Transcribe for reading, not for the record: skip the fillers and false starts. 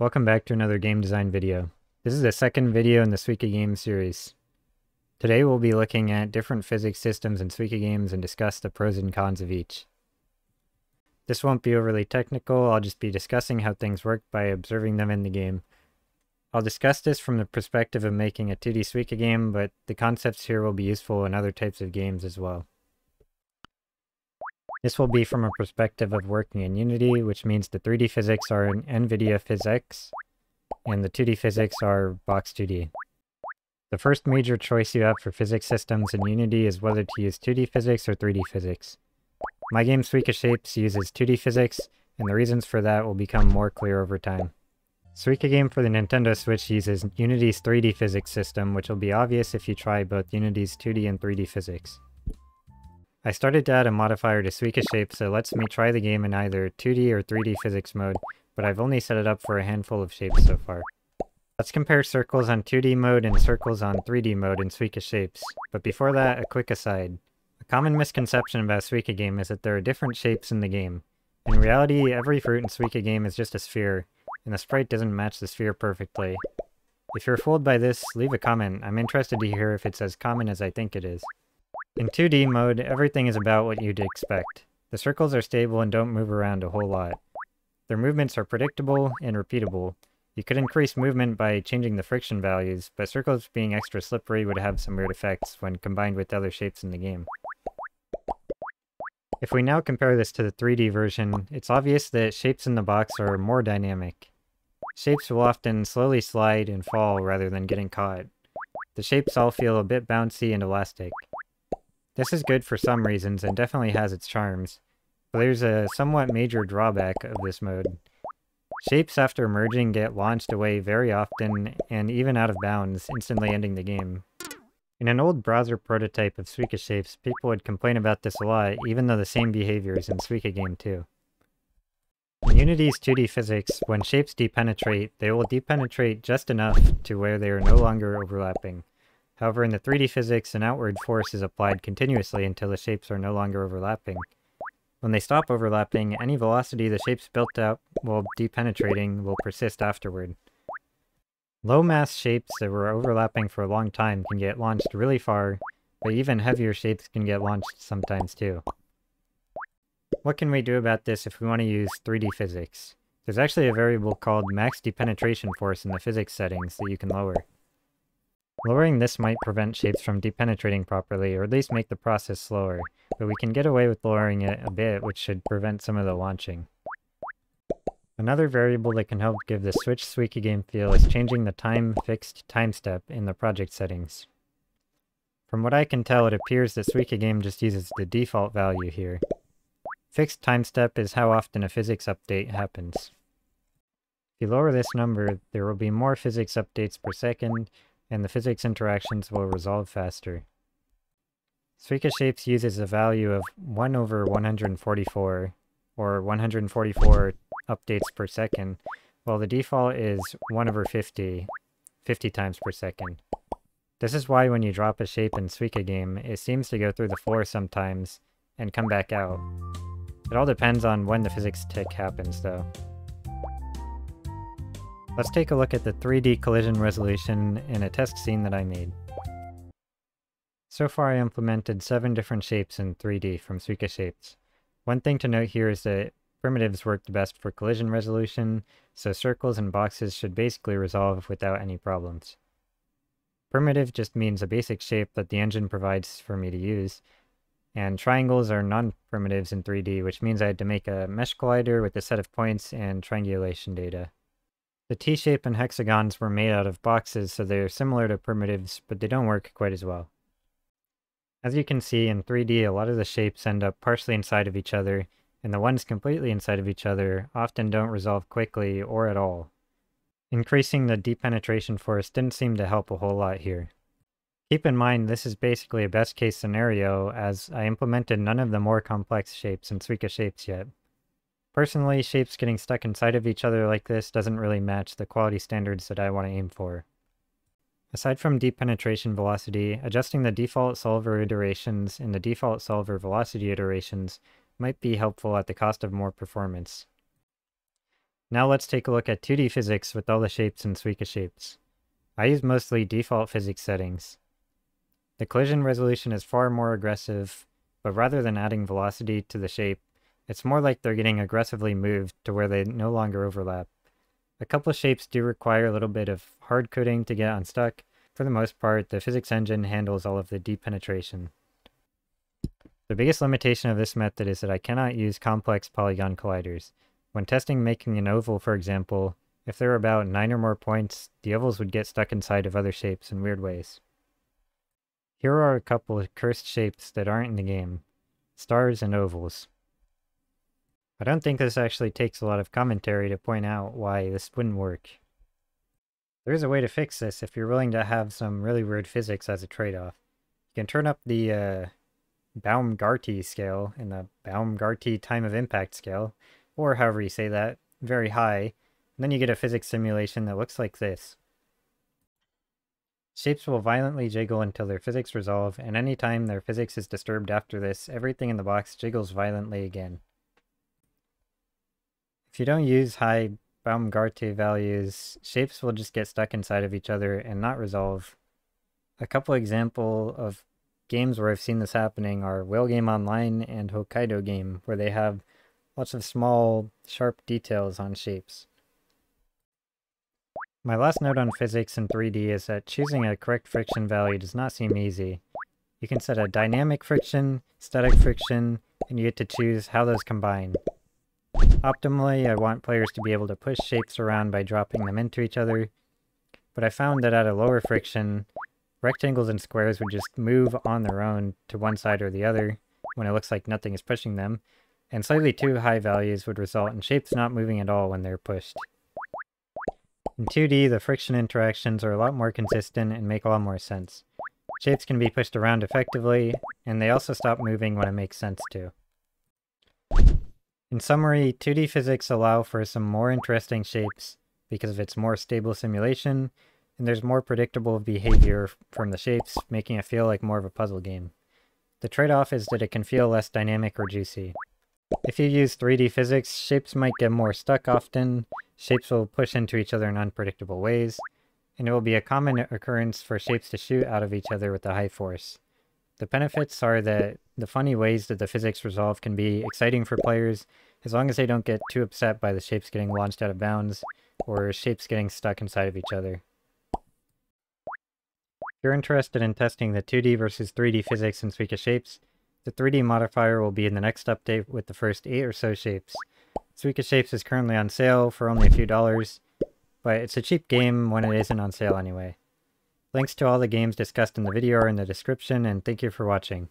Welcome back to another game design video. This is the second video in the Suika Games series. Today we'll be looking at different physics systems in Suika Games and discuss the pros and cons of each. This won't be overly technical, I'll just be discussing how things work by observing them in the game. I'll discuss this from the perspective of making a 2D Suika game, but the concepts here will be useful in other types of games as well. This will be from a perspective of working in Unity, which means the 3D physics are in NVIDIA PhysX, and the 2D physics are Box2D. The first major choice you have for physics systems in Unity is whether to use 2D physics or 3D physics. My game Suika Shapes uses 2D physics, and the reasons for that will become more clear over time. Suika Game for the Nintendo Switch uses Unity's 3D physics system, which will be obvious if you try both Unity's 2D and 3D physics. I started to add a modifier to Suika Shapes that lets me try the game in either 2D or 3D physics mode, but I've only set it up for a handful of shapes so far. Let's compare circles on 2D mode and circles on 3D mode in Suika Shapes, but before that, a quick aside. A common misconception about Suika Game is that there are different shapes in the game. In reality, every fruit in Suika Game is just a sphere, and the sprite doesn't match the sphere perfectly. If you're fooled by this, leave a comment. I'm interested to hear if it's as common as I think it is. In 2D mode, everything is about what you'd expect. The circles are stable and don't move around a whole lot. Their movements are predictable and repeatable. You could increase movement by changing the friction values, but circles being extra slippery would have some weird effects when combined with other shapes in the game. If we now compare this to the 3D version, it's obvious that shapes in the box are more dynamic. Shapes will often slowly slide and fall rather than getting caught. The shapes all feel a bit bouncy and elastic. This is good for some reasons and definitely has its charms, but there's a somewhat major drawback of this mode. Shapes after merging get launched away very often and even out of bounds, instantly ending the game. In an old browser prototype of Suika Shapes, people would complain about this a lot, even though the same behavior is in Suika Game too. In Unity's 2D physics, when shapes depenetrate, they will depenetrate just enough to where they are no longer overlapping. However, in the 3D physics, an outward force is applied continuously until the shapes are no longer overlapping. When they stop overlapping, any velocity the shapes built up while depenetrating will persist afterward. Low-mass shapes that were overlapping for a long time can get launched really far, but even heavier shapes can get launched sometimes too. What can we do about this if we want to use 3D physics? There's actually a variable called max depenetration force in the physics settings that you can lower. Lowering this might prevent shapes from depenetrating properly, or at least make the process slower, but we can get away with lowering it a bit, which should prevent some of the launching. Another variable that can help give the Switch Suika Game feel is changing the time-fixed time step in the project settings. From what I can tell, it appears that Suika Game just uses the default value here. Fixed time step is how often a physics update happens. If you lower this number, there will be more physics updates per second, and the physics interactions will resolve faster. Suika Shapes uses a value of 1 over 144, or 144 updates per second, while the default is 1 over 50, 50 times per second. This is why when you drop a shape in Suika Game, it seems to go through the floor sometimes, and come back out. It all depends on when the physics tick happens though. Let's take a look at the 3D collision resolution in a test scene that I made. So far I implemented 7 different shapes in 3D from Suika Shapes. One thing to note here is that primitives work the best for collision resolution, so circles and boxes should basically resolve without any problems. Primitive just means a basic shape that the engine provides for me to use, and triangles are non-primitives in 3D, which means I had to make a mesh collider with a set of points and triangulation data. The T-shape and hexagons were made out of boxes, so they are similar to primitives, but they don't work quite as well. As you can see, in 3D a lot of the shapes end up partially inside of each other, and the ones completely inside of each other often don't resolve quickly or at all. Increasing the depenetration force didn't seem to help a whole lot here. Keep in mind this is basically a best case scenario, as I implemented none of the more complex shapes in Suika Shapes yet. Personally, shapes getting stuck inside of each other like this doesn't really match the quality standards that I want to aim for. Aside from depenetration velocity, adjusting the default solver iterations and the default solver velocity iterations might be helpful at the cost of more performance. Now let's take a look at 2D physics with all the shapes in Suika Shapes. I use mostly default physics settings. The collision resolution is far more aggressive, but rather than adding velocity to the shape, it's more like they're getting aggressively moved to where they no longer overlap. A couple shapes do require a little bit of hard coding to get unstuck. For the most part, the physics engine handles all of the deep penetration. The biggest limitation of this method is that I cannot use complex polygon colliders. When testing making an oval, for example, if there were about 9 or more points, the ovals would get stuck inside of other shapes in weird ways. Here are a couple of cursed shapes that aren't in the game. Stars and ovals. I don't think this actually takes a lot of commentary to point out why this wouldn't work. There is a way to fix this if you're willing to have some really weird physics as a trade-off. You can turn up the Baumgarte scale and the Baumgarte time of impact scale, or however you say that, very high, and then you get a physics simulation that looks like this. Shapes will violently jiggle until their physics resolve, and any time their physics is disturbed after this, everything in the box jiggles violently again. If you don't use high Baumgarte values, shapes will just get stuck inside of each other and not resolve. A couple examples of games where I've seen this happening are Whale Game Online and Hokkaido Game, where they have lots of small, sharp details on shapes. My last note on physics in 3D is that choosing a correct friction value does not seem easy. You can set a dynamic friction, static friction, and you get to choose how those combine. Optimally, I want players to be able to push shapes around by dropping them into each other, but I found that at a lower friction, rectangles and squares would just move on their own to one side or the other when it looks like nothing is pushing them, and slightly too high values would result in shapes not moving at all when they're pushed. In 2D, the friction interactions are a lot more consistent and make a lot more sense. Shapes can be pushed around effectively, and they also stop moving when it makes sense to. In summary, 2D physics allow for some more interesting shapes because of its more stable simulation, and there's more predictable behavior from the shapes, making it feel like more of a puzzle game. The trade-off is that it can feel less dynamic or juicy. If you use 3D physics, shapes might get more stuck often, shapes will push into each other in unpredictable ways, and it will be a common occurrence for shapes to shoot out of each other with a high force. The benefits are that the funny ways that the physics resolve can be exciting for players, as long as they don't get too upset by the shapes getting launched out of bounds, or shapes getting stuck inside of each other. If you're interested in testing the 2D versus 3D physics in Suika Shapes, the 3D modifier will be in the next update with the first 8 or so shapes. Suika Shapes is currently on sale for only a few dollars, but it's a cheap game when it isn't on sale anyway. Links to all the games discussed in the video are in the description, and thank you for watching.